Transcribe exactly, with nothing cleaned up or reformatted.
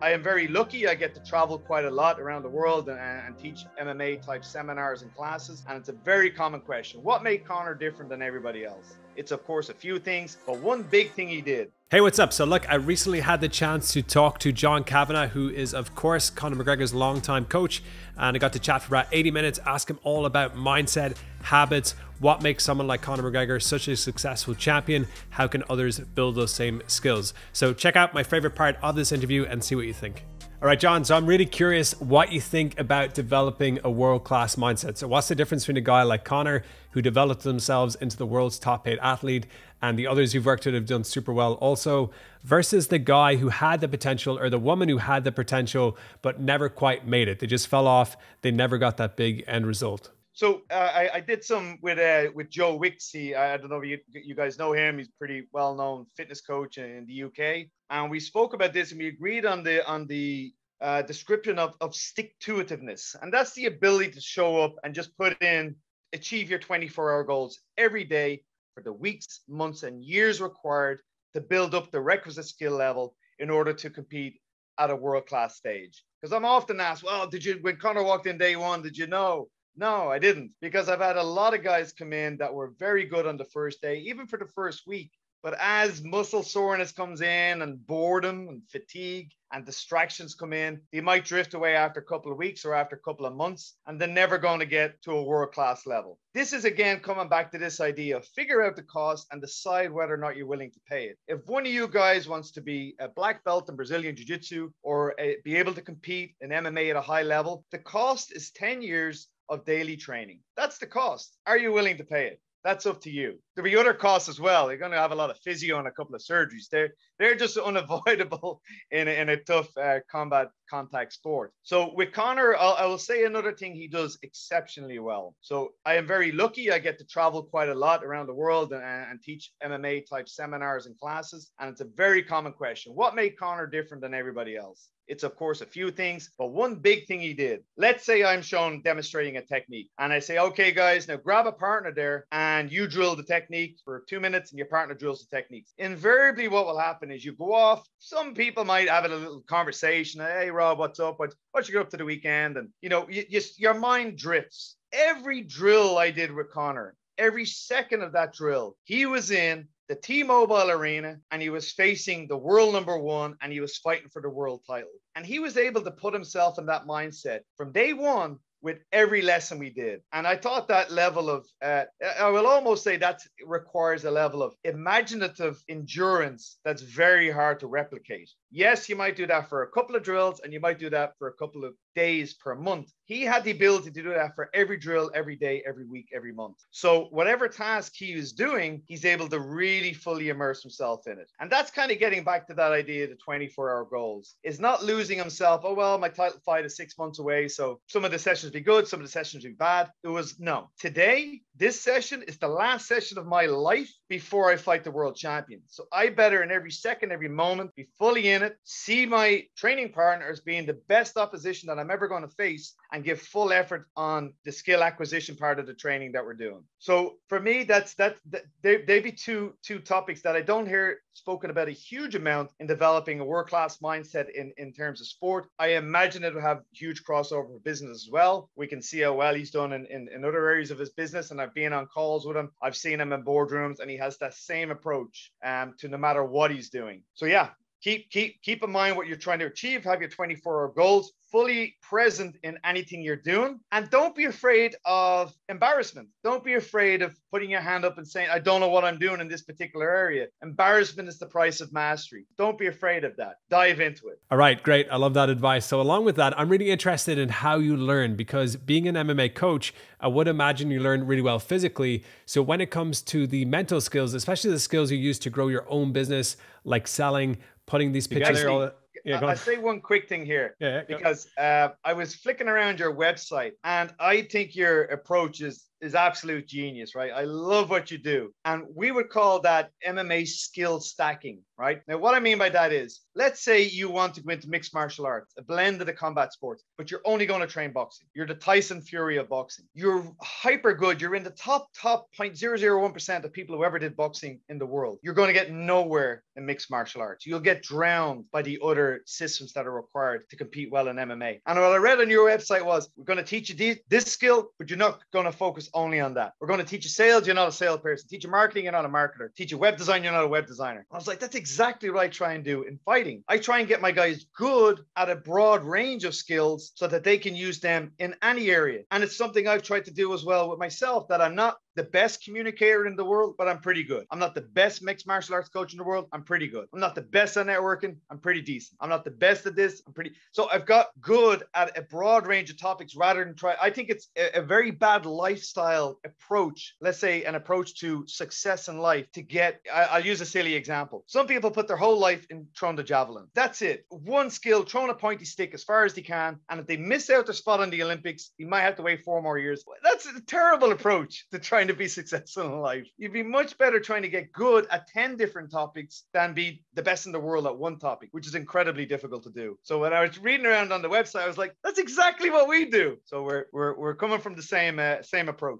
I am very lucky. I get to travel quite a lot around the world and, and teach M M A type seminars and classes. And it's a very common question. What made Conor different than everybody else? It's of course a few things, but one big thing he did. Hey, what's up? So look, I recently had the chance to talk to John Kavanagh, who is of course Conor McGregor's longtime coach. And I got to chat for about eighty minutes, ask him all about mindset, habits, what makes someone like Conor McGregor such a successful champion? How can others build those same skills? So check out my favorite part of this interview and see what you think. All right, John, so I'm really curious what you think about developing a world-class mindset. So what's the difference between a guy like Conor, who developed themselves into the world's top eight athlete, and the others you've worked with have done super well also, versus the guy who had the potential, or the woman who had the potential, but never quite made it. They just fell off. They never got that big end result. So uh, I, I did some with uh, with Joe Wixey. I don't know if you, you guys know him. He's a pretty well-known fitness coach in the U K. And we spoke about this and we agreed on the on the uh, description of, of stick-to-itiveness. And that's the ability to show up and just put in, achieve your twenty-four hour goals every day for the weeks, months, and years required to build up the requisite skill level in order to compete at a world-class stage. Because I'm often asked, well, did you, when Conor walked in day one, did you know? No, I didn't, because I've had a lot of guys come in that were very good on the first day, even for the first week. But as muscle soreness comes in and boredom and fatigue and distractions come in, they might drift away after a couple of weeks or after a couple of months, and they're never going to get to a world-class level. This is, again, coming back to this idea of figure out the cost and decide whether or not you're willing to pay it. If one of you guys wants to be a black belt in Brazilian Jiu-Jitsu or a, be able to compete in M M A at a high level, the cost is ten years of daily training. That's the cost. Are you willing to pay it? That's up to you. There'll be other costs as well. You're going to have a lot of physio and a couple of surgeries. They're, they're just unavoidable in a, in a tough uh, combat contact sport. So with Conor, I'll, I will say another thing he does exceptionally well. So I am very lucky. I get to travel quite a lot around the world and, and teach M M A type seminars and classes. And it's a very common question. What made Conor different than everybody else? It's of course a few things, but one big thing he did. Let's say I'm shown demonstrating a technique and I say, okay guys, now grab a partner there and you drill the technique for two minutes and your partner drills the techniques. Invariably what will happen is you go off. Some people might have a little conversation. Hey Rob, what's up? What, what you get up to the weekend? And you know, you, you, your mind drifts. Every drill I did with Conor, every second of that drill, he was in the T-Mobile arena and he was facing the world number one and he was fighting for the world title. And he was able to put himself in that mindset from day one with every lesson we did. And I thought that level of, uh, I will almost say that requires a level of imaginative endurance that's very hard to replicate. Yes, you might do that for a couple of drills and you might do that for a couple of days per month. He had the ability to do that for every drill, every day, every week, every month. So whatever task he was doing, he's able to really fully immerse himself in it. And that's kind of getting back to that idea of the twenty-four hour goals. It's not losing himself. Oh, well, my title fight is six months away. So some of the sessions be good. Some of the sessions be bad. It was no. Today, this session is the last session of my life before I fight the world champion. So I better in every second, every moment, be fully in it, see my training partners being the best opposition that I'm I'm ever going to face and give full effort on the skill acquisition part of the training that we're doing. So for me, that's that, that they, they be two two topics that I don't hear spoken about a huge amount in developing a world-class mindset in, in terms of sport. I imagine it will have huge crossover for business as well. We can see how well he's done in, in, in other areas of his business. And I've been on calls with him. I've seen him in boardrooms and he has that same approach um, to no matter what he's doing. So yeah. Keep, keep, keep in mind what you're trying to achieve. Have your twenty-four hour goals fully present in anything you're doing. And don't be afraid of embarrassment. Don't be afraid of putting your hand up and saying, I don't know what I'm doing in this particular area. Embarrassment is the price of mastery. Don't be afraid of that. Dive into it. All right, great. I love that advice. So along with that, I'm really interested in how you learn, because being an M M A coach, I would imagine you learn really well physically. So when it comes to the mental skills, especially the skills you use to grow your own business, like selling, putting these pictures all the, yeah, I'll say one quick thing here, yeah, yeah, because uh, I was flicking around your website and I think your approach is is absolute genius, right? I love what you do. And we would call that M M A skill stacking, right? Now, what I mean by that is, let's say you want to go into mixed martial arts, a blend of the combat sports, but you're only going to train boxing. You're the Tyson Fury of boxing. You're hyper good. You're in the top, top zero point zero zero one percent of people who ever did boxing in the world. You're going to get nowhere in mixed martial arts. You'll get drowned by the other systems that are required to compete well in M M A. And what I read on your website was, we're going to teach you this skill, but you're not going to focus only on that. We're going to teach you sales, you're not a salesperson. Teach you marketing, you're not a marketer. Teach you web design, you're not a web designer. I was like, that's exactly what I try and do in fighting. I try and get my guys good at a broad range of skills so that they can use them in any area. And it's something I've tried to do as well with myself, that I'm not the best communicator in the world, but I'm pretty good. I'm not the best mixed martial arts coach in the world. I'm pretty good. I'm not the best at networking. I'm pretty decent. I'm not the best at this. I'm pretty. So I've got good at a broad range of topics rather than try. I think it's a, a very bad lifestyle approach. Let's say an approach to success in life to get, I, I'll use a silly example. Some people put their whole life in throwing the javelin. That's it. One skill, throwing a pointy stick as far as they can. And if they miss out their spot on the Olympics, you might have to wait four more years. That's a terrible approach to trying to be successful in life. You'd be much better trying to get good at ten different topics than be the best in the world at one topic, which is incredibly difficult to do. So when I was reading around on the website, I was like, that's exactly what we do. So we're we're, we're coming from the same uh, same approach.